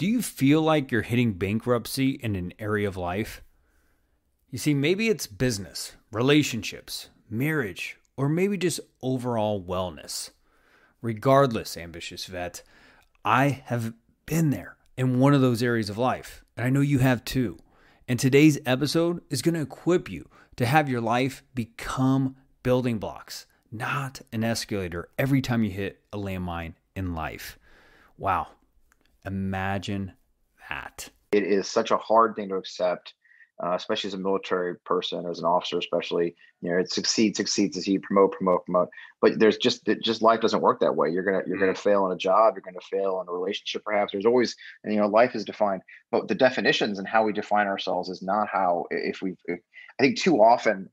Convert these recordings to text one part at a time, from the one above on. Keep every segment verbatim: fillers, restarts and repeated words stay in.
Do you feel like you're hitting bankruptcy in an area of life? You see, maybe it's business, relationships, marriage, or maybe just overall wellness. Regardless, ambitious vet, I have been there in one of those areas of life, and I know you have too. And today's episode is going to equip you to have your life become building blocks, not an escalator every time you hit a landmine in life. Wow. Imagine that. It is such a hard thing to accept, uh, especially as a military person, as an officer, especially, you know, it succeeds, succeeds as you promote, promote, promote. But there's just, it just life doesn't work that way. You're going to, you're going to fail in a job. You're going to fail in a relationship, perhaps. There's always, and, you know, life is defined, but the definitions and how we define ourselves is not how, if we, if, I think too often,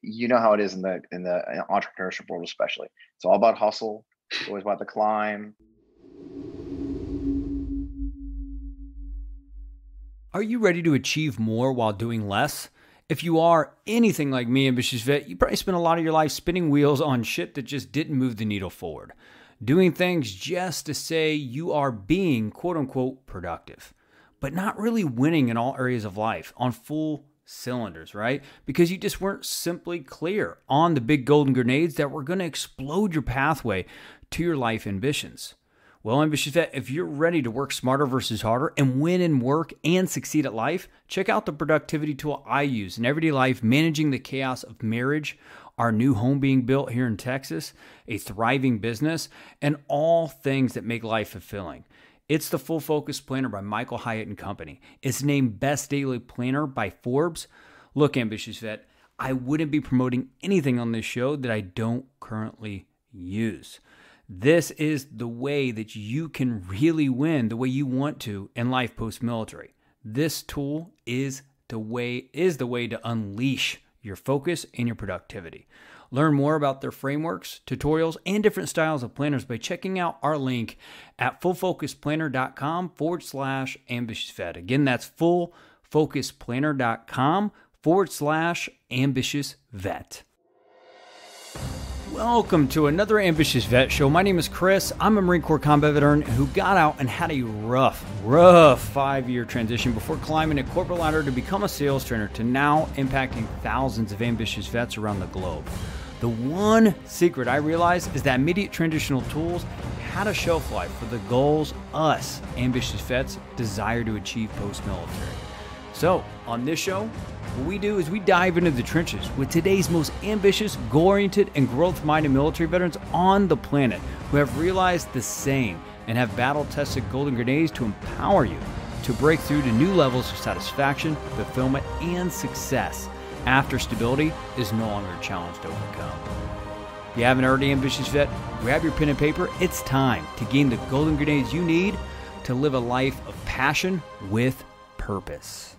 you know how it is in the, in the entrepreneurship world, especially. It's all about hustle. It's always about the climb. Are you ready to achieve more while doing less? If you are anything like me, ambitious vet, you probably spent a lot of your life spinning wheels on shit that just didn't move the needle forward. Doing things just to say you are being, quote unquote, productive, but not really winning in all areas of life on full cylinders, right? Because you just weren't simply clear on the big golden grenades that were going to explode your pathway to your life ambitions. Well, ambitious vet, if you're ready to work smarter versus harder and win in work and succeed at life, check out the productivity tool I use in everyday life, managing the chaos of marriage, our new home being built here in Texas, a thriving business, and all things that make life fulfilling. It's the Full Focus Planner by Michael Hyatt and Company. It's named Best Daily Planner by Forbes. Look, ambitious vet, I wouldn't be promoting anything on this show that I don't currently use. This is the way that you can really win the way you want to in life post-military. This tool is the way is the way to unleash your focus and your productivity. Learn more about their frameworks, tutorials, and different styles of planners by checking out our link at fullfocusplanner.com forward slash ambitious vet. Again, that's fullfocusplanner.com forward slash ambitious vet. Welcome to another Ambitious Vet Show. My name is Chris. I'm a Marine Corps combat veteran who got out and had a rough, rough five-year transition before climbing a corporate ladder to become a sales trainer to now impacting thousands of ambitious vets around the globe. The one secret I realized is that immediate transitional tools had a shelf life for the goals us ambitious vets desire to achieve post-military. So on this show, what we do is we dive into the trenches with today's most ambitious, goal-oriented, and growth-minded military veterans on the planet who have realized the same and have battle-tested golden grenades to empower you to break through to new levels of satisfaction, fulfillment, and success after stability is no longer a challenge to overcome. If you haven't already, ambitious vet, grab your pen and paper. It's time to gain the golden grenades you need to live a life of passion with purpose.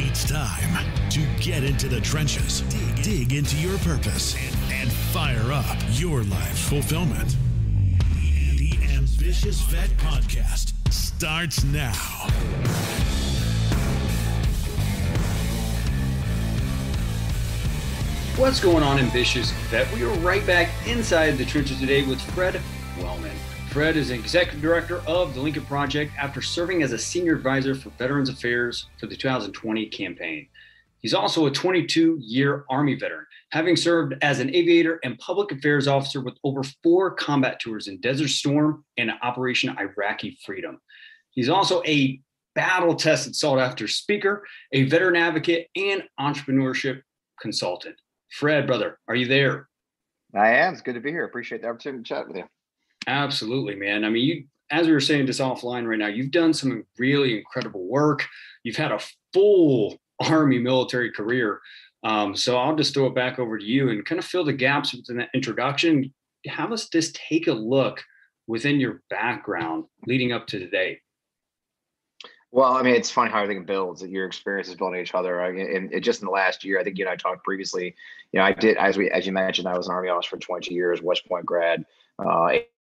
It's time to get into the trenches, dig, dig into your purpose, and, and fire up your life's fulfillment. The, the Ambitious Vet Podcast starts now. What's going on, Ambitious Vet? We are right back inside the trenches today with Fred Wellman. Fred is an executive director of The Lincoln Project after serving as a senior advisor for Veterans Affairs for the two thousand twenty campaign. He's also a twenty-two-year Army veteran, having served as an aviator and public affairs officer with over four combat tours in Desert Storm and Operation Iraqi Freedom. He's also a battle-tested, sought-after speaker, a veteran advocate, and entrepreneurship consultant. Fred, brother, are you there? I am. It's good to be here. Appreciate the opportunity to chat with you. Absolutely, man. I mean, you, as we were saying this offline right now, you've done some really incredible work. You've had a full Army military career. Um, so I'll just throw it back over to you and kind of fill the gaps within that introduction. Have us just take a look within your background leading up to today. Well, I mean, it's funny how everything builds, that your experience is building each other. I mean, and it just in the last year, I think you and I talked previously, you know, I did, as we, as you mentioned, I was an Army officer for twenty-two years, West Point grad, uh,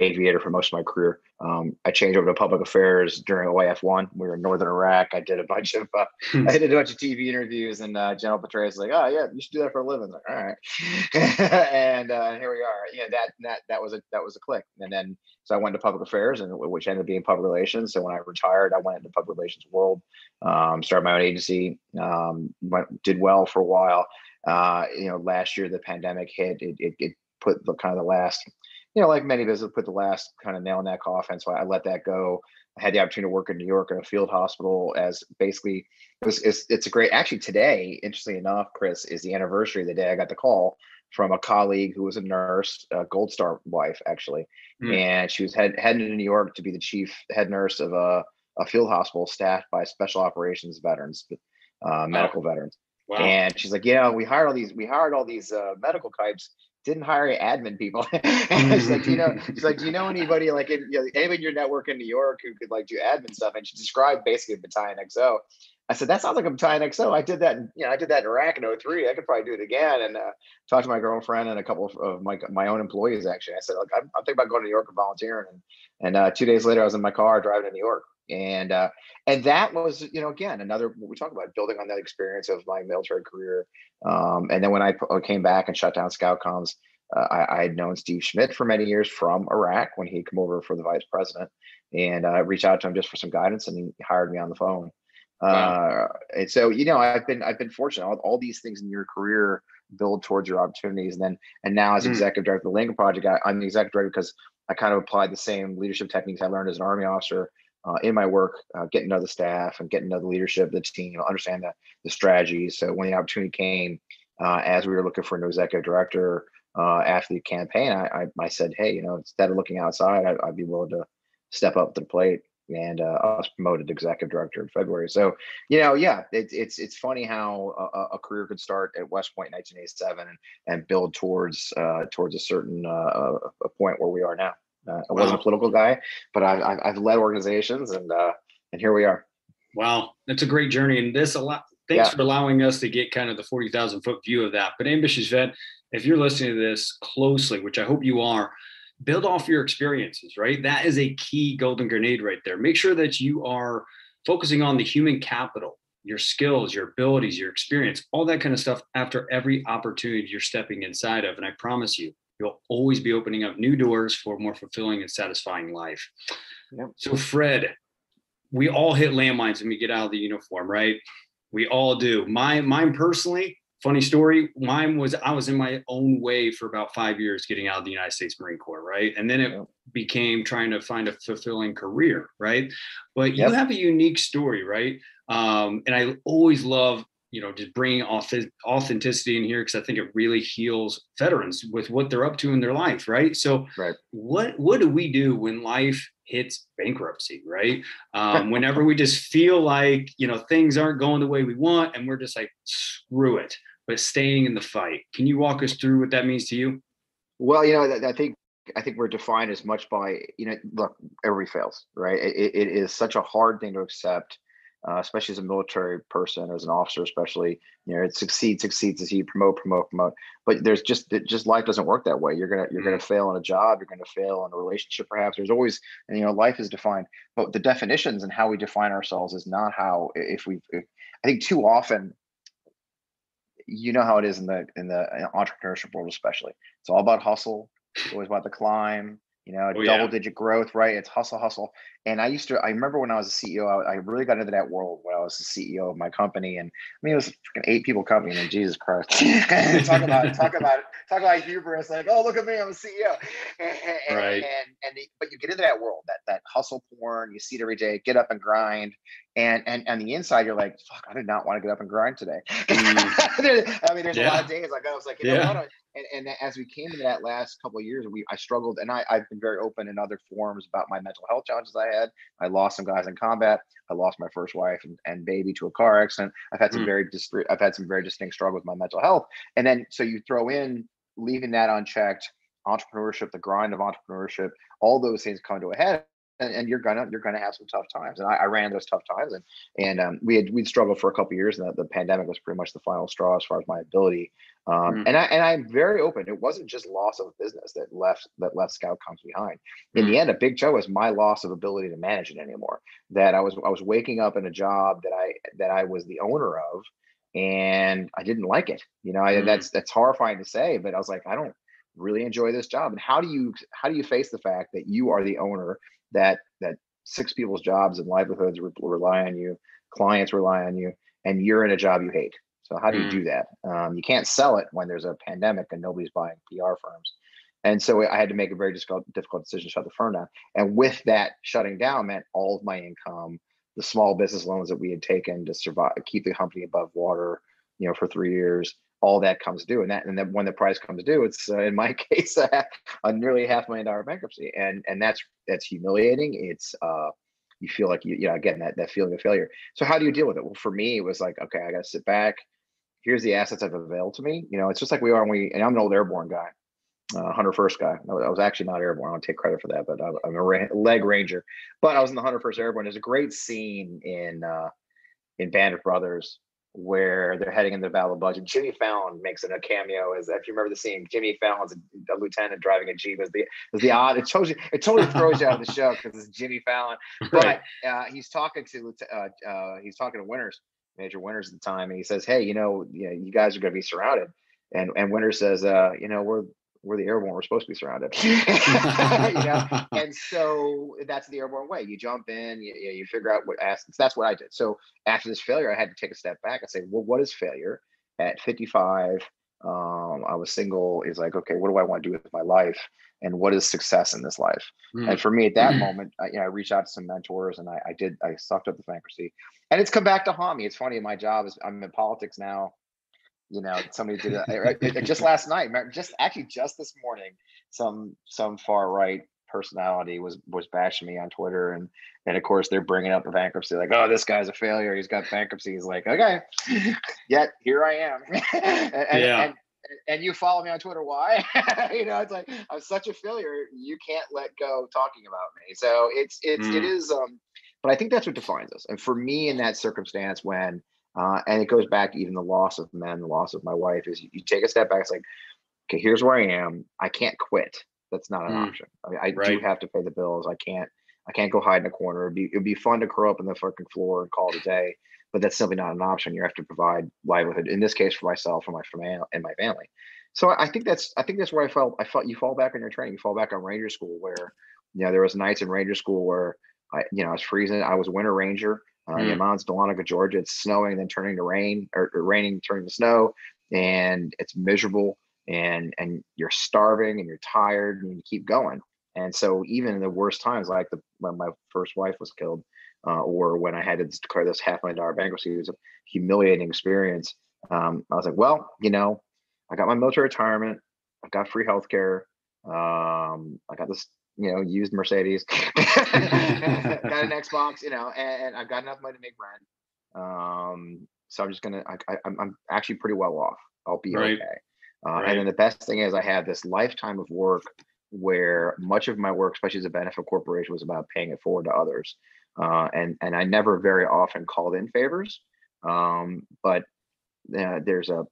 aviator for most of my career. Um, I changed over to public affairs during O I F one. We were in northern Iraq. I did a bunch of uh, I did a bunch of T V interviews, and uh, General Petraeus was like, "Oh yeah, you should do that for a living." Like, all right, and uh, here we are. You know, that that that was a that was a click. And then so I went to public affairs, and which ended up being public relations. So when I retired, I went into public relations world, um, started my own agency, um, went, did well for a while. Uh, you know, last year the pandemic hit. It it, it put the kind of the last. You know, like many of us, put the last kind of nail in that coffin. So I let that go. I had the opportunity to work in New York in a field hospital as basically it was, it's, it's a great, actually today, interestingly enough, Chris, is the anniversary of the day I got the call from a colleague who was a nurse, a Gold Star wife, actually. Mm. And she was head, headed to New York to be the chief head nurse of a, a field hospital staffed by special operations veterans, uh, medical oh. veterans. Wow. And she's like, yeah, we hired all these, we hired all these uh, medical types. Didn't hire admin people. She's like, do you know, she's like, do you know anybody like in, you know, anybody in your network in New York who could like do admin stuff? And she described basically Battalion X O. I said, that sounds like a Battalion X O. I did that, in, you know, I did that in Iraq in oh three. I could probably do it again. And uh, talked to my girlfriend and a couple of, of my my own employees actually. I said, look, I'm, I'm thinking about going to New York and volunteering. And, and uh, two days later, I was in my car driving to New York. And uh, and that was, you know, again, another, what we talk about, building on that experience of my military career. Um, and then when I came back and shut down Scout Comms, uh, I, I had known Steve Schmidt for many years from Iraq when he came over for the vice president. And I uh, reached out to him just for some guidance, and he hired me on the phone. Wow. Uh, and so, you know, I've been I've been fortunate. All, all these things in your career build towards your opportunities. And then and now as executive mm. director of the Lincoln Project, I, I'm the executive director because I kind of applied the same leadership techniques I learned as an Army officer. Uh, in my work, uh, getting to know the staff and getting to know the leadership, the team, understand the, the strategy. So when the opportunity came, uh, as we were looking for a new executive director uh, after the campaign, I, I, I said, hey, you know, instead of looking outside, I, I'd be willing to step up to the plate. And uh, I was promoted to executive director in February. So, you know, yeah, it, it's it's funny how a, a career could start at West Point in nineteen eighty-seven and, and build towards uh, towards a certain uh, a point where we are now. Uh, I wasn't wow. a political guy, but I've, I've led organizations, and uh, and here we are. Wow, that's a great journey, and this a lot. Thanks yeah. for allowing us to get kind of the forty thousand foot view of that. But ambitious vet, if you're listening to this closely, which I hope you are, build off your experiences. Right, that is a key golden grenade right there. Make sure that you are focusing on the human capital, your skills, your abilities, your experience, all that kind of stuff. After every opportunity you're stepping inside of, and I promise you, you'll always be opening up new doors for a more fulfilling and satisfying life. Yep. So Fred, we all hit landmines when we get out of the uniform, right? We all do. My, mine personally, funny story, mine was I was in my own way for about five years getting out of the United States Marine Corps, right? And then it yep. became trying to find a fulfilling career, right? But you yep. have a unique story, right? Um, and I always love you know, just bringing authenticity in here, because I think it really heals veterans with what they're up to in their life, right? So right. what what do we do when life hits bankruptcy, right? Um, whenever we just feel like, you know, things aren't going the way we want and we're just like, screw it, but staying in the fight. Can you walk us through what that means to you? Well, you know, I think I think we're defined as much by, you know, look, everybody fails, right? It, it is such a hard thing to accept. Uh, especially as a military person, as an officer, especially, you know, it succeeds, succeeds, as you promote, promote, promote. But there's just, it just life doesn't work that way. You're gonna, you're mm-hmm. gonna fail in a job. You're gonna fail in a relationship, perhaps. There's always, and you know, life is defined. But the definitions and how we define ourselves is not how. If we, if, I think too often, you know how it is in the in the entrepreneurship world, especially. It's all about hustle. It's always about the climb. You know, oh, double yeah. digit growth, right? It's hustle, hustle. And I used to, I remember when I was a C E O, I, I really got into that world when I was the C E O of my company. And I mean, it was a freaking eight people company. And Jesus Christ, talk about, talk about, talk about hubris. Like, oh, look at me, I'm a C E O. And, and, right. And, and the, but you get into that world, that that hustle porn, you see it every day, get up and grind. And and on the inside, you're like, fuck, I did not want to get up and grind today. I mean, there's yeah. a lot of days like I was like, you yeah. know what? And, and as we came into that last couple of years, we I struggled, and I, I've been very open in other forums about my mental health challenges I had. I lost some guys in combat. I lost my first wife and, and baby to a car accident. I've had some mm. very dis- I've had some very distinct struggle with my mental health. And then so you throw in leaving that unchecked, entrepreneurship, the grind of entrepreneurship, all those things come to a head. and, and you're gonna you're gonna have some tough times. And I, I ran those tough times, and and um, we had we'd struggled for a couple of years, and the, the pandemic was pretty much the final straw as far as my ability. Um, mm-hmm. And I and I'm very open. It wasn't just loss of business that left that left Scout Comms behind. In mm-hmm. the end, a big chunk was my loss of ability to manage it anymore. That I was I was waking up in a job that I that I was the owner of, and I didn't like it. You know, I, mm-hmm. that's that's horrifying to say, but I was like, I don't really enjoy this job. And how do you how do you face the fact that you are the owner, that that six people's jobs and livelihoods re- rely on you, clients rely on you, and you're in a job you hate? So how do you do that? Um, you can't sell it when there's a pandemic and nobody's buying P R firms. And so I had to make a very difficult, difficult decision to shut the firm down. And with that shutting down meant all of my income, the small business loans that we had taken to survive, keep the company above water, you know, for three years, all that comes due. And that, and then when the price comes due, it's uh, in my case, a, a nearly half million dollar bankruptcy. And, and that's, that's humiliating. It's, uh, you feel like you, you know, again, that, that feeling of failure. So how do you deal with it? Well, for me, it was like, okay, I got to sit back. Here's the assets I've availed to me. You know, it's just like we are when we, and I'm an old airborne guy, uh, one hundred first guy. I was actually not airborne. I don't take credit for that, but I'm a ra- leg ranger, but I was in the one hundred first Airborne. There's a great scene in, uh, in Band of Brothers, where they're heading into the Battle of Budge. Jimmy Fallon makes it a cameo. As if you remember the scene, Jimmy Fallon's a, a lieutenant driving a Jeep. Is the is the odd. It totally it totally throws you out of the show because it's Jimmy Fallon. But uh, he's talking to uh, uh, he's talking to Winters, Major Winters at the time, and he says, "Hey, you know, you know, you guys are going to be surrounded." And and Winters says, uh, "You know, we're we're the airborne. We're supposed to be surrounded." You know? And so that's the airborne way. You jump in, you, you figure out what assets. That's what I did. So after this failure, I had to take a step back and say, well, what is failure? At fifty-five, um, I was single. It's like, okay, what do I want to do with my life? And what is success in this life? Mm. And for me at that mm. moment, I, you know, I reached out to some mentors and I, I did, I sucked up the bankruptcy, and it's come back to haunt me. It's funny. My job is I'm in politics now. You know, somebody did a, just last night, just actually just this morning, some some far right personality was was bashing me on Twitter, and and of course they're bringing up the bankruptcy, like, oh, this guy's a failure, he's got bankruptcy. He's like, okay, yet here I am, and, yeah. and, and you follow me on Twitter, why? You know, it's like I'm such a failure, you can't let go talking about me. So it's it's mm. it is, um, but I think that's what defines us. And for me, in that circumstance, when Uh, and it goes back to even the loss of men, the loss of my wife, is you, you take a step back. It's like, okay, here's where I am. I can't quit. That's not an mm, option. I mean, I right. do have to pay the bills. I can't, I can't go hide in a corner. It'd be, it'd be fun to curl up in the fucking floor and call it a day, but that's simply not an option. You have to provide livelihood, in this case, for myself and my, for my, and my family. So I think that's, I think that's where I felt, I felt you fall back on your training. You fall back on Ranger School, where, you know, there was nights in Ranger School where I, you know, I was freezing. I was a winter ranger. Uh, mm. Yeah, mine's Dahlonega, Georgia. It's snowing, then turning to rain, or, or raining, turning to snow, and it's miserable. And and you're starving, and you're tired, and you keep going. And so, even in the worst times, like the, when my first wife was killed, uh, or when I had to declare this half million dollar bankruptcy, it was a humiliating experience. Um, I was like, well, you know, I got my military retirement, I got free healthcare, um, I got this, you know, used Mercedes, got an Xbox, you know, and, and I've got enough money to make rent. Um, so I'm just gonna, I, I, I'm actually pretty well off. I'll be right. okay. Uh, right. And then the best thing is I had this lifetime of work where much of my work, especially as a benefit corporation, was about paying it forward to others. Uh, and and I never very often called in favors, um, but uh, there's a,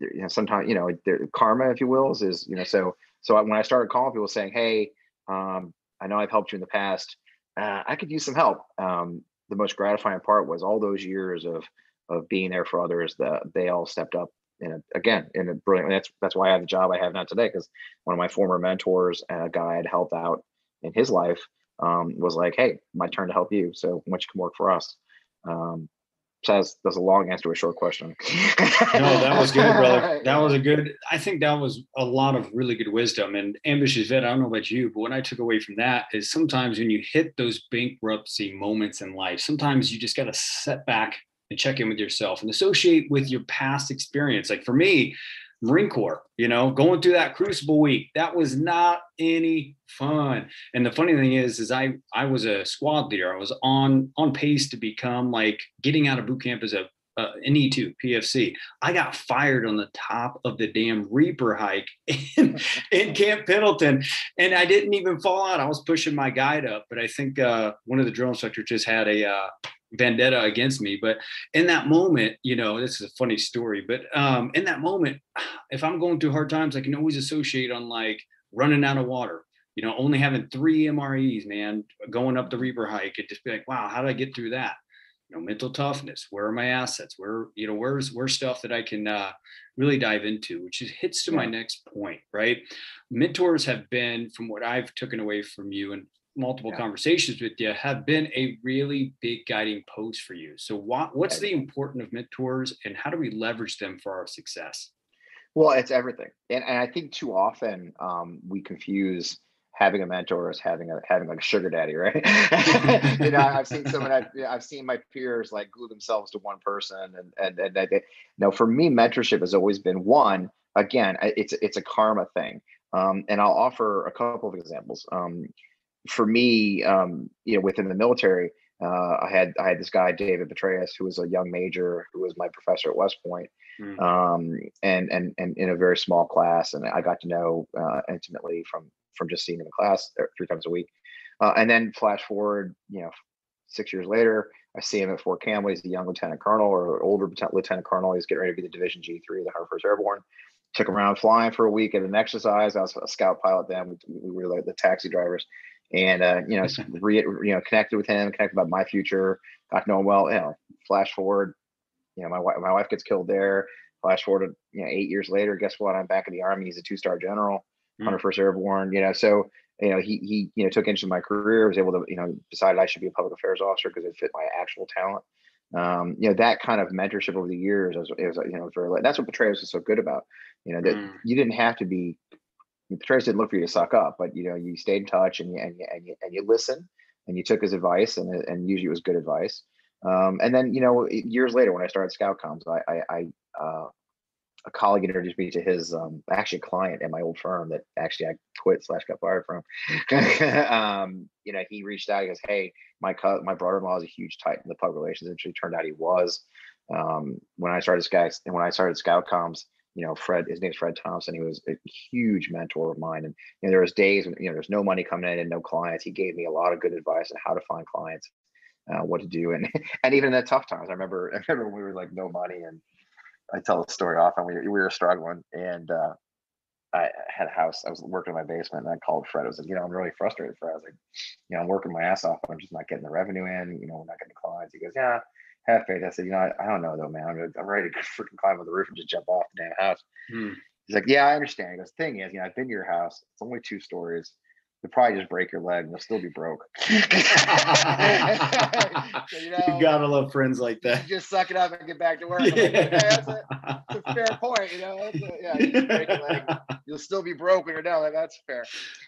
there, you know, sometimes, you know, there, karma, if you will, is, is you know, so so I, when I started calling people saying, hey, Um, I know I've helped you in the past. Uh, I could use some help. Um, the most gratifying part was all those years of of being there for others. The, they all stepped up, and again, in a brilliant. That's that's why I have the job I have now today, because one of my former mentors, a guy I had helped out in his life, um, was like, "Hey, my turn to help you. So why don't you come work for us?" Um, so that's, that's a long answer to a short question. No, that was good, brother. That was a good, I think that was a lot of really good wisdom. And ambitious vet, I don't know about you, but what I took away from that is sometimes when you hit those bankruptcy moments in life, sometimes you just got to set back and check in with yourself and associate with your past experience. Like for me, Marine Corps, you know, going through that crucible week, that was not any fun. And the funny thing is, is I, I was a squad leader. I was on, on pace to become, like, getting out of boot camp as a uh, an E two P F C. I got fired on the top of the damn Reaper hike in, in Camp Pendleton, and I didn't even fall out. I was pushing my guide up, but I think uh, one of the drill instructors just had a uh, vendetta against me. But in that moment, you know, this is a funny story, but um, in that moment, if I'm going through hard times, I can always associate on like running out of water. You know, only having three M R Es, man, going up the Reaper hike, it just be like, wow, how did I get through that? You know, mental toughness. Where are my assets? Where, you know, where's where's stuff that I can uh, really dive into, which is hits to my next point, right? Mentors have been, from what I've taken away from you and multiple yeah. conversations with you, have been a really big guiding post for you. So what what's the importance of mentors, and how do we leverage them for our success? Well, it's everything, and and I think too often um, we confuse having a mentor is having a having like a sugar daddy, right? You know, I've seen someone, I've, I've seen my peers like glue themselves to one person, and and and they, no, for me, mentorship has always been one. Again, it's it's a karma thing, um, and I'll offer a couple of examples. Um, for me, um, you know, within the military, uh, I had I had this guy David Petraeus, who was a young major, who was my professor at West Point, mm. um, and and and in a very small class, and I got to know uh, intimately from. from just seeing him in class three times a week. Uh, and then flash forward, you know, six years later, I see him at Fort Campbell. He's a young Lieutenant Colonel or older Lieutenant Colonel. He's getting ready to be the Division G three, the one oh first Airborne. Took him around flying for a week at an exercise. I was a scout pilot then. We, we were like the taxi drivers. And, uh, you know, re, you know, connected with him, connected about my future, got to know him well. You know, flash forward, you know, my wife, my wife gets killed there. Flash forward, you know, eight years later, guess what? I'm back in the Army. He's a two-star general. one oh first Airborne, you know, so, you know, he, he, you know, took interest in my career, was able to, you know, decided I should be a public affairs officer because it fit my actual talent. Um, you know, that kind of mentorship over the years, it was, it was you know, very, that's what Petraeus was so good about, you know, that mm. you didn't have to be, Petraeus didn't look for you to suck up, but, you know, you stayed in touch and you, and you, and you, and you listened and you took his advice, and and usually it was good advice. Um, and then, you know, years later, when I started Scout Comms, I, I, I uh, a colleague introduced me to his um, actually client at my old firm that actually I quit slash got fired from. um, you know, he reached out. He goes, "Hey, my co- my brother-in-law is a huge titan in the public relations industry." Turned out he was. Um, when I started Scout and when I started Scout Comms, you know, Fred, his name's Fred Thompson. He was a huge mentor of mine. And you know, there was days when you know there's no money coming in and no clients. He gave me a lot of good advice on how to find clients, uh, what to do, and and even in the tough times. I remember I remember when we were like no money and. I tell the story often. We we were struggling, and uh, I had a house. I was working in my basement, and I called Fred. I was like, you know, I'm really frustrated, Fred. I was like, you know, I'm working my ass off, but I'm just not getting the revenue in. You know, we're not getting the clients. He goes, yeah, have faith. I said, you know, I, I don't know though, man. I'm, I'm ready to freaking climb on the roof and just jump off the damn house. Hmm. He's like, yeah, I understand. He goes, thing is, you know, I've been to your house. It's only two stories. You'll probably just break your leg and you'll still be broke. So, you know, you gotta love friends like that. You just suck it up and get back to work. Yeah. Like, hey, that's, a, that's a fair point, you know. That's a, yeah, you just break your leg. You'll still be broke when you're done. Like, that's fair.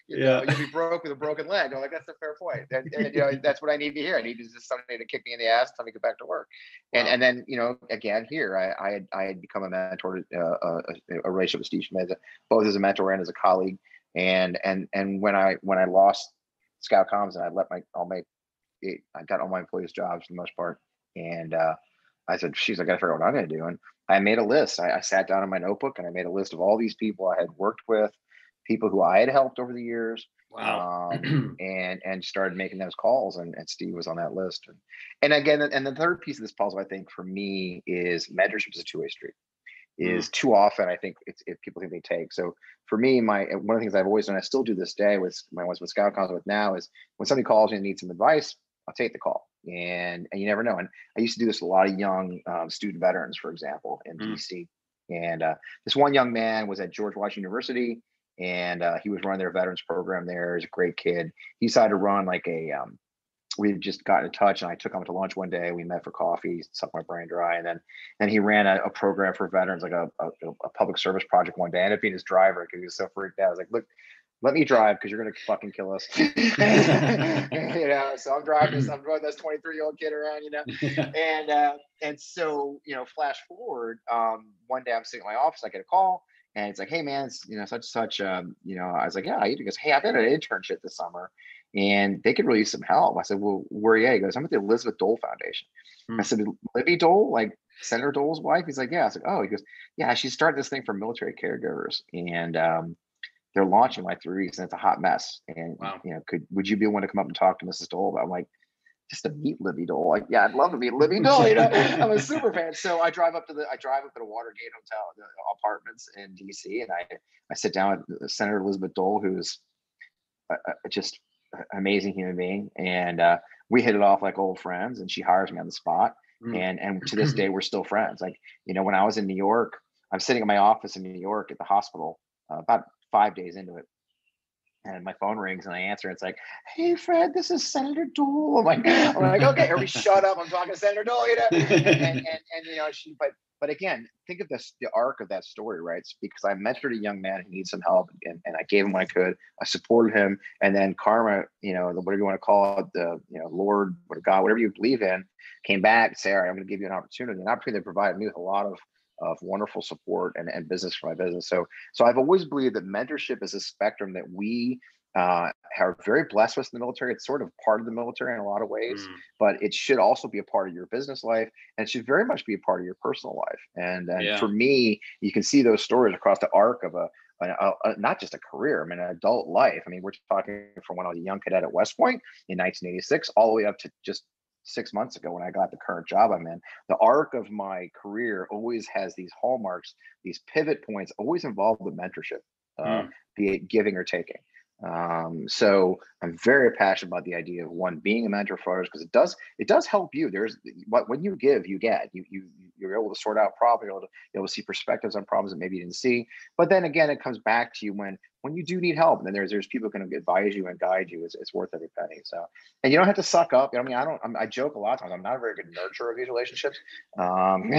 You yeah. know, you'll be broke with a broken leg. I'm like, that's a fair point. And, and you know, that's what I need to hear. I need just somebody to kick me in the ass, tell me to get back to work. And wow. and then, you know, again here, I I had, I had become a mentor, uh, a, a relationship with Steve Schmidt, both as a mentor and as a colleague. And and and when I when I lost Scout Comms and I let my all my it, I got all my employees jobs for the most part, and uh, I said, "Geez, I got to figure out what I'm going to do." And I made a list. I, I sat down in my notebook and I made a list of all these people I had worked with, people who I had helped over the years. Wow. um, and and started making those calls. And, and Steve was on that list. And, and again, and the third piece of this puzzle, I think, for me is mentorship is a two way street. Is too often I think it's if people think they take. So for me, my one of the things I've always done, I still do this day with my ones with Scout Comms with now is when somebody calls me and needs some advice, I'll take the call. And and you never know. And I used to do this with a lot of young um, student veterans, for example, in mm. D C. And uh, this one young man was at George Washington University, and uh, he was running their veterans program there. He's a great kid. He decided to run like a. Um, we had just gotten in touch and I took him to lunch one day. We met for coffee, sucked my brain dry. And then, and he ran a, a program for veterans, like a, a, a public service project one day. I ended up being his driver because he was so freaked out. I was like, look, let me drive because you're going to fucking kill us. You know, so I'm driving this, I'm driving this twenty-three year old kid around, you know? And, uh, and so, you know, flash forward, um, one day I'm sitting in my office, I get a call and it's like, hey man, it's, you know, such, such, um, you know, I was like, yeah, I eat it. He goes, hey, I've been at an internship this summer. And they could really use some help. I said, well, where are you? He goes, I'm at the Elizabeth Dole Foundation. Hmm. I said, Libby Dole? Like, Senator Dole's wife? He's like, yeah. I was like, oh, he goes, yeah, she started this thing for military caregivers, and um, they're launching like three weeks, and it's a hot mess. And wow. you know, could would you be willing to come up and talk to Missus Dole about, like, just to meet Libby Dole? Like, yeah, I'd love to meet Libby Dole. You know, I'm a super fan. So I drive up to the, I drive up to the Watergate Hotel, the apartments in D C, and I, I sit down with Senator Elizabeth Dole, who's a, a, just an amazing human being. And uh, we hit it off like old friends, and she hires me on the spot. Mm. And, and to this day, we're still friends. Like, you know, when I was in New York, I'm sitting in my office in New York at the hospital, uh, about five days into it. And my phone rings, and I answer. It's like, "Hey, Fred, this is Senator Dole." I'm like, I'm like, "Okay, everybody, shut up. I'm talking to Senator Dole." You know, and, and, and you know, she. But but again, think of this, the arc of that story, right? It's because I mentored a young man who needs some help, and, and I gave him what I could. I supported him, and then karma, you know, the, whatever you want to call it, the you know, Lord, or God, whatever you believe in, came back and said, "All right, I'm going to give you an opportunity." An opportunity that provided me with a lot of. of wonderful support and, and business for my business. So, so I've always believed that mentorship is a spectrum that we uh, are very blessed with in the military. It's sort of part of the military in a lot of ways, mm. but it should also be a part of your business life, and it should very much be a part of your personal life. And, and yeah. for me, you can see those stories across the arc of a, a, a, not just a career, I mean, an adult life. I mean, we're talking from when I was a young cadet at West Point in nineteen eighty-six, all the way up to just six months ago when I got the current job I'm in. The arc of my career always has these hallmarks, these pivot points, always involved with mentorship, uh, mm. be it giving or taking. Um, so I'm very passionate about the idea of one being a mentor for others, because it does it does help you. There's what when you give, you get. You you you're able to sort out problems. You're able to you're able to see perspectives on problems that maybe you didn't see. But then again, it comes back to you when when you do need help. And then there's there's people who can advise you and guide you. It's it's worth every penny. So and you don't have to suck up. I mean, I don't. I'm, I joke a lot of times. I'm not a very good nurturer of these relationships. Um,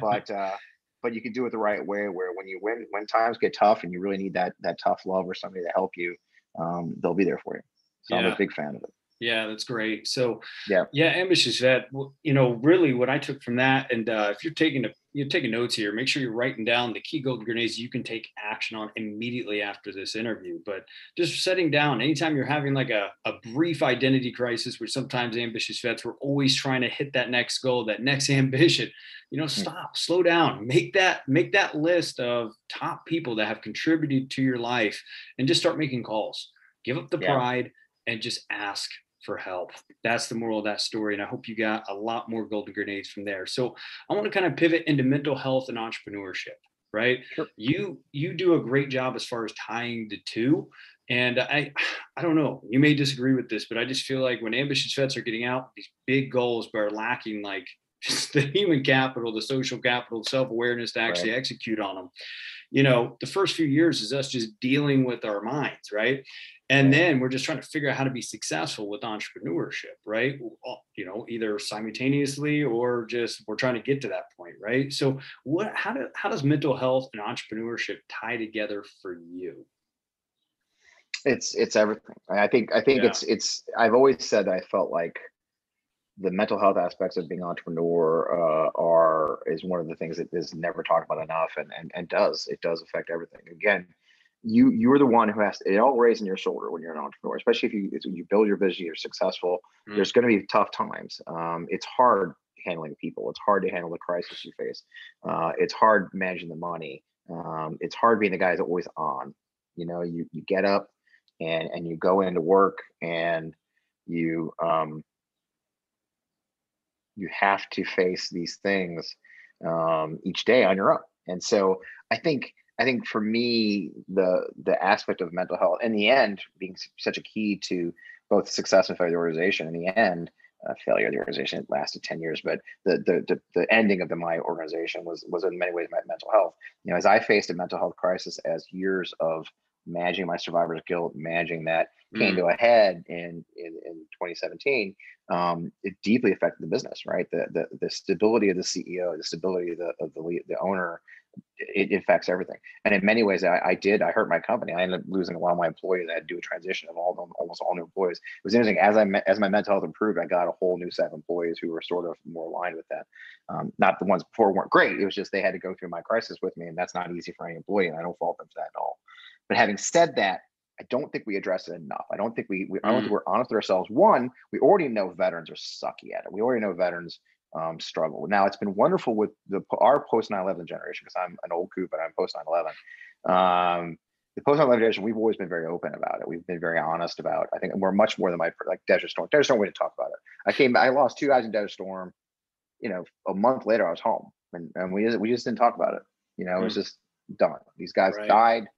but. Uh, But you can do it the right way, where when you when when times get tough and you really need that that tough love or somebody to help you, um, they'll be there for you. So yeah. I'm a big fan of it. Yeah, that's great. So yeah, yeah, ambitious vet. You know, really, what I took from that, and uh, if you're taking a, you're taking notes here, make sure you're writing down the key golden grenades you can take action on immediately after this interview. But just setting down, anytime you're having like a a brief identity crisis, which sometimes ambitious vets, we're always trying to hit that next goal, that next ambition. You know, stop, slow down, make that make that list of top people that have contributed to your life, and just start making calls. Give up the yeah. pride and just ask for help. That's the moral of that story. And I hope you got a lot more golden grenades from there. So I want to kind of pivot into mental health and entrepreneurship, right? Sure. You, you do a great job as far as tying the two. And I, I don't know, you may disagree with this, but I just feel like when ambitious vets are getting out these big goals, but are lacking like just the human capital, the social capital, self-awareness to actually right. execute on them. You know, the first few years is us just dealing with our minds, right? And then we're just trying to figure out how to be successful with entrepreneurship, right? You know, either simultaneously or just we're trying to get to that point, right? So what, how do, how does mental health and entrepreneurship tie together for you? It's, it's everything. I think, I think yeah. it's, it's, I've always said that I felt like the mental health aspects of being an entrepreneur uh, are, is one of the things that is never talked about enough, and, and, and does, it does affect everything. Again, you you're the one who has to, it all weighs on your shoulder when you're an entrepreneur, especially if you if you build your vision, you're successful. Mm. There's going to be tough times. Um, it's hard handling people. It's hard to handle the crisis you face. Uh, it's hard managing the money. Um, it's hard being the guy that's always on. You know, you you get up and and you go into work, and you um you have to face these things um, each day on your own. And so I think. I think for me, the the aspect of mental health, in the end, being such a key to both success and failure of the organization. In the end, uh, failure of the organization, it lasted ten years, but the the the, the ending of the, my organization was was in many ways my mental health. You know, as I faced a mental health crisis, as years of managing my survivor's guilt, managing that mm-hmm. came to a head in in, in twenty seventeen, um, it deeply affected the business. Right, the the the stability of the C E O, the stability of the of the lead, the owner. It affects everything. And in many ways, I, I did, I hurt my company. I ended up losing a lot of my employees. I had to do a transition of all them, almost all new employees. It was interesting, as I as my mental health improved, I got a whole new set of employees who were sort of more aligned with that. Um, not the ones before weren't great. It was just they had to go through my crisis with me, and that's not easy for any employee, and I don't fault them for that at all. But having said that, I don't think we address it enough. I don't think we, we I don't think we're honest with ourselves. One, we already know veterans are sucky at it. We already know veterans um, struggle. Now, it's been wonderful with the our post nine eleven generation, because I'm an old coop and I'm post nine eleven. Um, the post nine eleven generation, we've always been very open about it. We've been very honest about it. I think we're much more than my, like Desert Storm. Desert Storm, we didn't talk about it. I came, I lost two guys in Desert Storm. You know, a month later, I was home, and, and we we just didn't talk about it. You know, mm. It was just done. These guys right. died.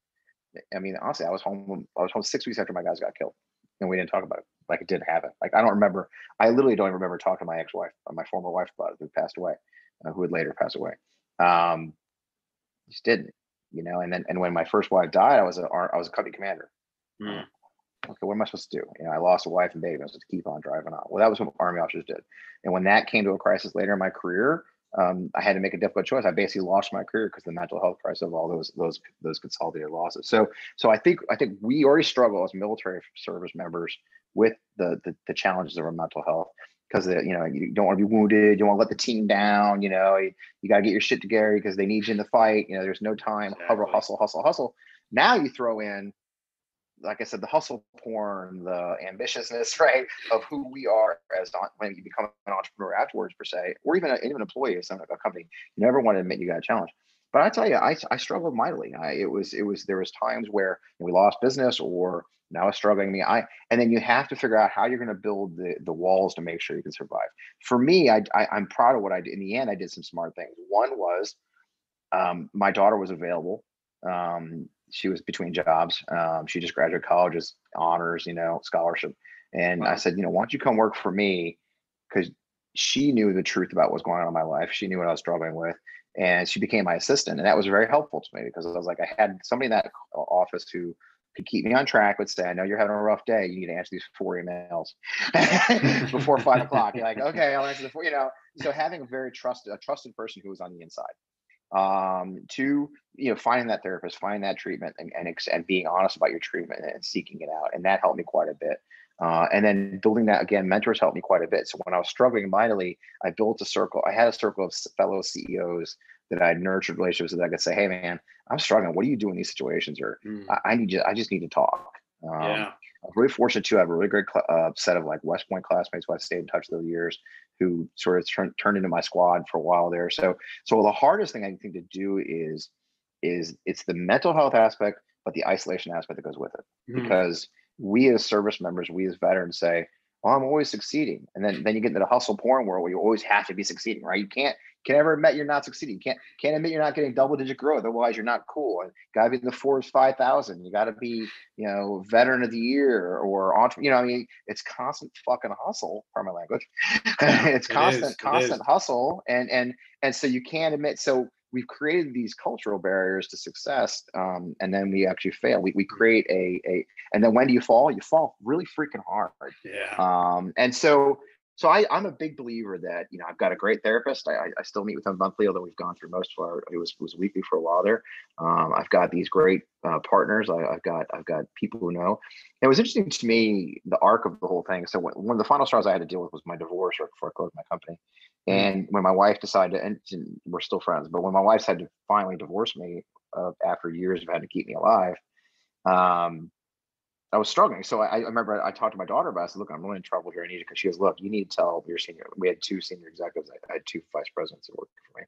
I mean, honestly, I was home. I was home six weeks after my guys got killed, and we didn't talk about it. Like it didn't happen. Like I don't remember. I literally don't even remember talking to my ex-wife, my former wife, about it, who passed away, uh, who would later pass away. Um, just didn't. You know, and then and when my first wife died, I was a I was a company commander. Mm. Okay, what am I supposed to do? You know, I lost a wife and baby. I was supposed to keep on driving on. Well, that was what Army officers did. And when that came to a crisis later in my career, um, I had to make a difficult choice. I basically lost my career because of the mental health crisis of all those those those consolidated losses. So, so I think I think we already struggle as military service members with the the, the challenges of our mental health, because you know you don't want to be wounded, you don't want to let the team down. You know, you, you got to get your shit together because they need you in the fight. You know, there's no time. Exactly. Hustle, hustle, hustle. Now you throw in, like I said, the hustle porn, the ambitiousness, right, of who we are as when you become an entrepreneur afterwards, per se, or even, a, even an employee of some a company. You never want to admit you got a challenge. But I tell you, I, I struggled mightily. I, it was it was there was times where we lost business, or now it's struggling me. I and then you have to figure out how you're going to build the the walls to make sure you can survive. For me, I, I I'm proud of what I did. In the end, I did some smart things. One was um, my daughter was available. Um, She was between jobs. Um, she just graduated college, as honors, you know, scholarship. And wow. I said, you know, why don't you come work for me? Because she knew the truth about what's going on in my life. She knew what I was struggling with, and she became my assistant. And that was very helpful to me, because I was like, I had somebody in that office who could keep me on track, would say, I know you're having a rough day. You need to answer these four emails before five o'clock. You're like, okay, I'll answer the four, you know. So having a very trusted, a trusted person who was on the inside. Um, to, you know, finding that therapist, finding that treatment, and, and, and being honest about your treatment and seeking it out. And that helped me quite a bit. Uh, and then building that again, mentors helped me quite a bit. So when I was struggling mightily, I built a circle. I had a circle of fellow C E Os that I had nurtured relationships with, that I could say, hey man, I'm struggling. What do you do in these situations? Or mm. I, I need you, I just need to talk. Um, yeah. I'm really fortunate to have a really great cl- uh, set of like West Point classmates who I stayed in touch with over the years, who sort of turn, turned into my squad for a while there. So, so the hardest thing I think to do is, is it's the mental health aspect, but the isolation aspect that goes with it, mm. because we as service members, we as veterans say, well, I'm always succeeding. And then, then you get into the hustle porn world where you always have to be succeeding, right? You can't, can't ever admit you're not succeeding. You can't, can't admit you're not getting double digit growth. Otherwise you're not cool. And gotta be in the Forbes five thousand. You gotta be, you know, veteran of the year or entrepreneur. You know, I mean, it's constant fucking hustle, pardon my language. It's constant, it is, constant it hustle. And, and, and so you can't admit, so we've created these cultural barriers to success. Um, and then we actually fail. We, we create a, a, and then when do you fall? You fall really freaking hard. Yeah. Um, and so, so I, I'm a big believer that, you know, I've got a great therapist. I, I still meet with him monthly, although we've gone through most of our, it was, was weekly for a while there. Um, I've got these great uh, partners. I, I've got, I've got people who know. And it was interesting to me, the arc of the whole thing. So when, one of the final straws I had to deal with was my divorce right before I closed my company. And when my wife decided, and we're still friends, but when my wife had to finally divorce me uh, after years of having to keep me alive, um, I was struggling. So I, I remember I, I talked to my daughter about it. I said, look, I'm really in trouble here. I need you, because she goes, look, you need to tell your senior. We had two senior executives. I, I had two vice presidents that worked for me,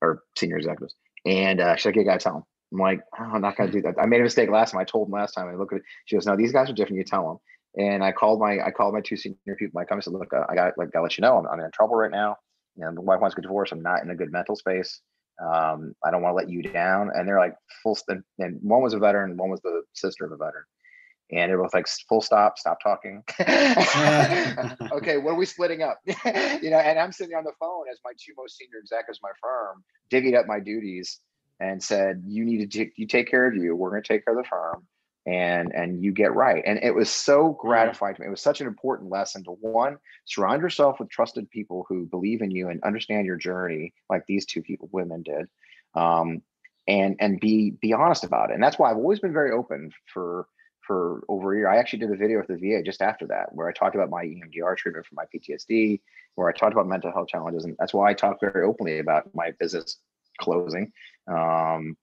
or senior executives. And uh, she's like, you got to tell them. I'm like, oh, I'm not going to do that. I made a mistake last time. I told them last time. I look at it. She goes, no, these guys are different. You tell them. And I called my I called my two senior people. I come and said, look, I got like, gotta let you know, I'm, I'm in trouble right now. You know, my wife wants to get divorced. I'm not in a good mental space. Um, I don't want to let you down. And they're like, full. And, and one was a veteran, one was the sister of a veteran. And they're both like, full stop, stop talking. Okay, what are we splitting up? You know, and I'm sitting on the phone as my two most senior executives, my firm, divvied up my duties and said, you need to t- you take care of you. We're going to take care of the firm. And and you get right. And it was so gratifying to me. It was such an important lesson to, one, surround yourself with trusted people who believe in you and understand your journey, like these two people, women did, um, and and be be honest about it. And that's why I've always been very open for for over a year. I actually did a video with the V A just after that, where I talked about my E M D R treatment for my P T S D, where I talked about mental health challenges. And that's why I talk very openly about my business closing, um,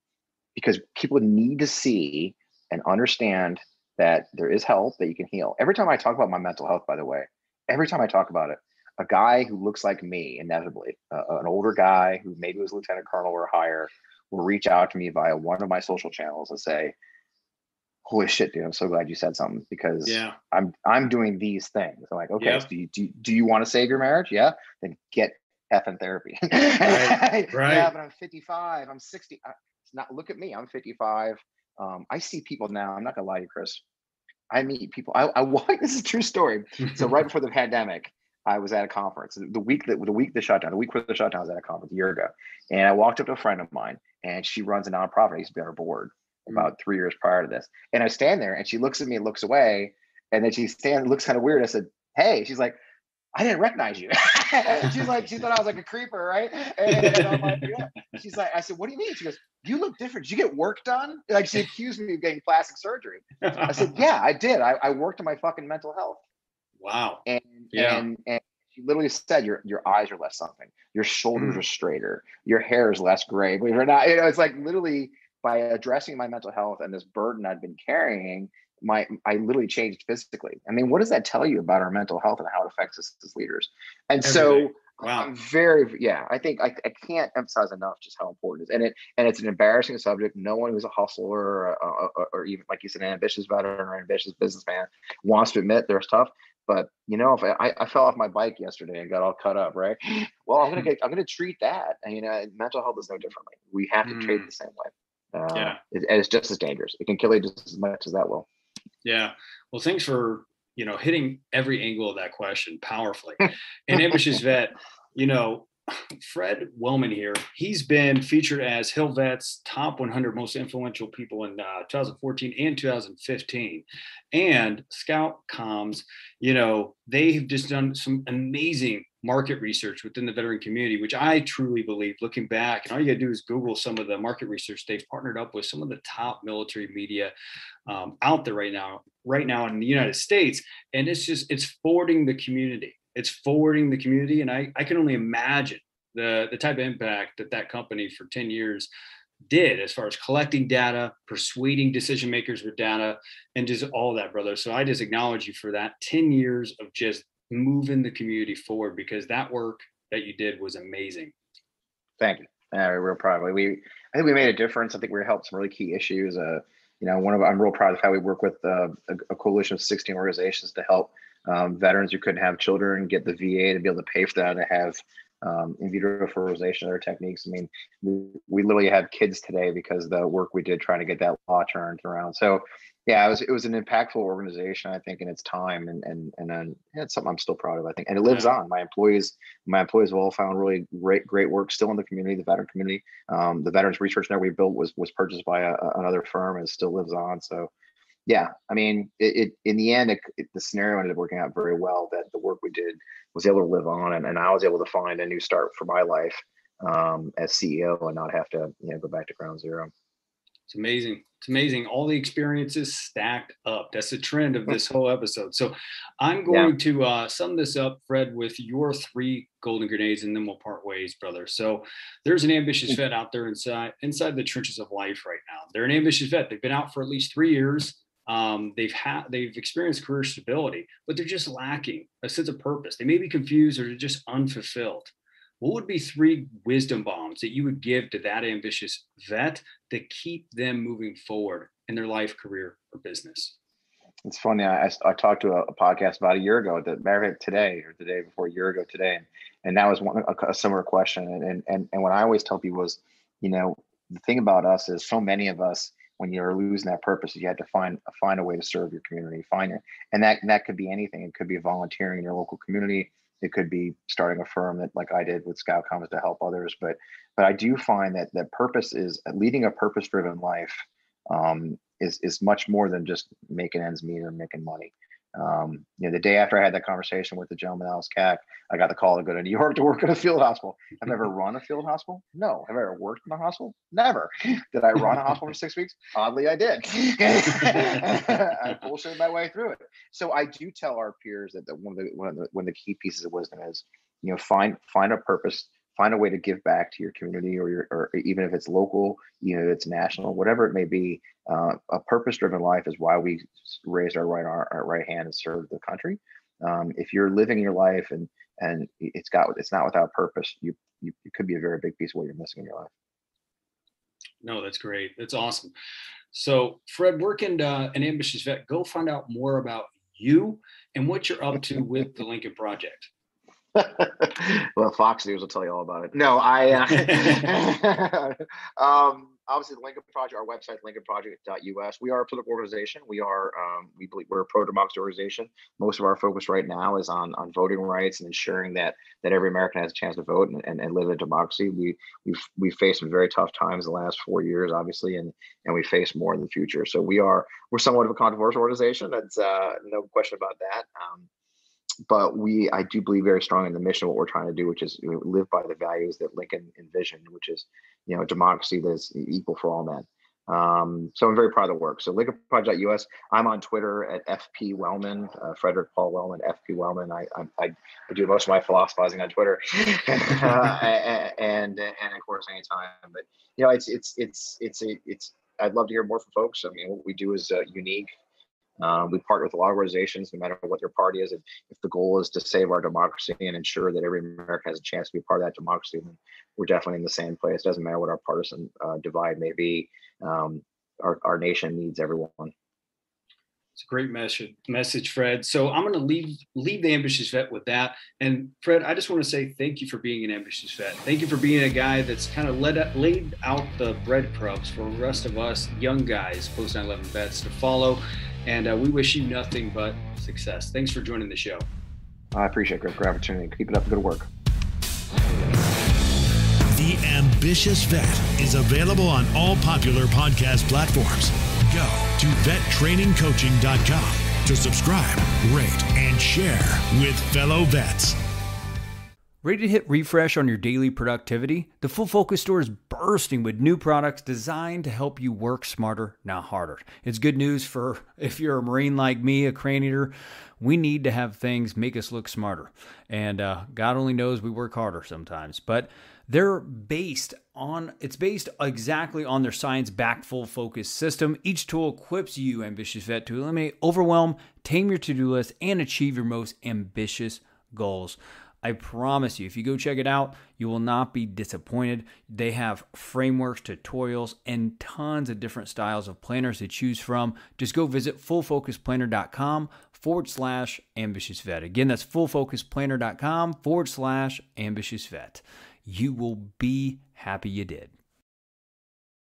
because people need to see and understand that there is help, that you can heal. Every time I talk about my mental health, by the way, every time I talk about it, a guy who looks like me, inevitably, uh, an older guy who maybe was lieutenant colonel or higher, will reach out to me via one of my social channels and say, holy shit, dude, I'm so glad you said something, because yeah. I'm I'm doing these things. I'm like, okay, yeah. so do you do you, do you want to save your marriage? Yeah, then get effing therapy. right. right. Yeah, but I'm fifty-five, I'm sixty. I, it's not, look at me, I'm fifty-five. Um, I see people now, I'm not gonna lie to you, Chris. I meet people, I, I walk, this is a true story. So right before the pandemic, I was at a conference. The week that the week the shutdown, the week before the shutdown, I was at a conference a year ago. And I walked up to a friend of mine, and she runs a nonprofit. I used to be on her board about three years prior to this. And I stand there, and she looks at me and looks away. And then she stands, looks kind of weird. I said, hey, she's like, I didn't recognize you. She's like, she thought I was like a creeper, right? And I'm like, yeah. She's like, I said, what do you mean? She goes, you look different. Did you get work done? Like, she accused me of getting plastic surgery. I said, yeah, I did. I, I worked on my fucking mental health. Wow. And yeah. and, and she literally said, your your eyes are less something. Your shoulders mm. are straighter. Your hair is less gray. Believe it or not, you know, it's like literally by addressing my mental health and this burden I'd been carrying, my I literally changed physically. I mean, what does that tell you about our mental health and how it affects us as leaders? And Everything. so wow. I'm very, yeah, I think I, I can't emphasize enough just how important it is. And, it, and it's an embarrassing subject. No one who's a hustler or, or, or even, like you said, an ambitious veteran or an ambitious businessman wants to admit there's tough. But you know, if I, I fell off my bike yesterday and got all cut up, right? Well, I'm gonna get, I'm gonna treat that. And you know, mental health is no different. We have to mm. treat it the same way. Uh, yeah, it, and it's just as dangerous. It can kill you just as much as that will. Yeah. Well, thanks for you know hitting every angle of that question powerfully. And ambitious vet, you know, Fred Wellman here. He's been featured as HillVet's top one hundred most influential people in uh, twenty fourteen and two thousand fifteen, and Scout Comms. You know, they've just done some amazing market research within the veteran community, which I truly believe, looking back, and all you gotta do is Google some of the market research. They've partnered up with some of the top military media um, out there right now, right now in the United States. And it's just, it's forwarding the community. It's forwarding the community. And I, I can only imagine the, the type of impact that that company for ten years did as far as collecting data, persuading decision makers with data, and just all that, brother. So I just acknowledge you for that ten years of just moving the community forward, because that work that you did was amazing. Thank you. Uh, we're probably, we, I think we made a difference. I think we helped some really key issues. Uh, you know, one of, I'm real proud of how we work with uh, a, a coalition of sixteen organizations to help Um, veterans who couldn't have children get the V A to be able to pay for that, to have um, in vitro fertilization, other techniques. I mean, we, we literally have kids today because of the work we did trying to get that law turned around. So, yeah, it was it was an impactful organization, I think, in its time, and and and, and it's something I'm still proud of, I think, and it lives on. My employees, my employees have all found really great great work still in the community, the veteran community. Um, the Veterans Research Network we built was was purchased by a, another firm and still lives on. So. Yeah, I mean, it, it in the end, it, it, the scenario ended up working out very well, that the work we did was able to live on, and, and I was able to find a new start for my life um, as C E O and not have to, you know, go back to ground zero. It's amazing. It's amazing. All the experiences stacked up. That's the trend of this whole episode. So I'm going yeah. to uh, sum this up, Fred, with your three golden grenades, and then we'll part ways, brother. So there's an ambitious vet out there inside inside the trenches of life right now. They're an ambitious vet. They've been out for at least three years. Um, they've had, they've experienced career stability, but they're just lacking a sense of purpose. They may be confused or just unfulfilled. What would be three wisdom bombs that you would give to that ambitious vet to keep them moving forward in their life, career, or business? It's funny. I, I talked to a, a podcast about a year ago, the matter of today or the day before a year ago today. And, and that was one, a, a similar question. And, and, and, and what I always tell people is, you know, the thing about us is so many of us, when you're losing that purpose, you have to find find a way to serve your community, find it. And that that could be anything. It could be volunteering in your local community. It could be starting a firm that, like I did with Scout Comms, to help others. But but I do find that that purpose is leading a purpose-driven life um, is is much more than just making ends meet or making money. Um, you know, the day after I had that conversation with the gentleman, Alice Cack, I got the call to go to New York to work at a field hospital. Have I ever run a field hospital? No. Have I ever worked in a hospital? Never. Did I run a hospital for six weeks? Oddly, I did. I bullshitted my way through it. So I do tell our peers that, that one of the one of the one of the key pieces of wisdom is, you know, find find a purpose, find a way to give back to your community, or your, or even if it's local, you know, it's national, whatever it may be. Uh, a purpose-driven life is why we raised our right arm, our right hand, and served the country. Um, if you're living your life and and it's got it's not without purpose, you you it could be a very big piece of what you're missing in your life. No, that's great. That's awesome. So, Fred, where can uh, an ambitious vet go find out more about you and what you're up to with the Lincoln Project? Well, Fox News will tell you all about it. No, I uh, um, obviously the Lincoln Project, our website, lincoln project dot U S. We are a political organization. We are um, we believe we're a pro-democracy organization. Most of our focus right now is on on voting rights and ensuring that that every American has a chance to vote and, and, and live in democracy. We we've we've faced some very tough times the last four years, obviously, and and we face more in the future. So we are we're somewhat of a controversial organization. That's uh, no question about that. Um, But we, I do believe very strongly in the mission of what we're trying to do, which is live by the values that Lincoln envisioned, which is, you know, democracy that is equal for all men. Um, so I'm very proud of the work. So lincoln project dot U S. I'm on Twitter at F P Wellman, uh, Frederick Paul Wellman, F P Wellman. I, I I do most of my philosophizing on Twitter, uh, and and of course anytime. But you know, it's it's it's it's a, it's. I'd love to hear more from folks. I mean, what we do is uh, unique. Um, we partner with a lot of organizations, no matter what their party is. If, if the goal is to save our democracy and ensure that every American has a chance to be part of that democracy, then we're definitely in the same place. It doesn't matter what our partisan uh, divide may be. Um, our, our nation needs everyone. It's a great message, message, Fred. So I'm going to leave leave the ambitious vet with that. And Fred, I just want to say thank you for being an ambitious vet. Thank you for being a guy that's kind of led up, laid out the breadcrumbs for the rest of us young guys, post nine eleven vets, to follow. And uh, we wish you nothing but success. Thanks for joining the show. I appreciate it. Great, great opportunity. Keep it up. Good work. The Ambitious Vet is available on all popular podcast platforms. Go to vet training coaching dot com to subscribe, rate, and share with fellow vets. Ready to hit refresh on your daily productivity? The Full Focus store is bursting with new products designed to help you work smarter, not harder. It's good news for if you're a Marine like me, a crane eater. We need to have things make us look smarter. And uh, God only knows we work harder sometimes. But they're based on, it's based exactly on their science-backed Full Focus system. Each tool equips you, ambitious vet, to eliminate overwhelm, tame your to-do list, and achieve your most ambitious goals. I promise you, if you go check it out, you will not be disappointed. They have frameworks, tutorials, and tons of different styles of planners to choose from. Just go visit full focus planner dot com forward slash ambitious vet. Again, that's full focus planner dot com forward slash ambitious vet. You will be happy you did.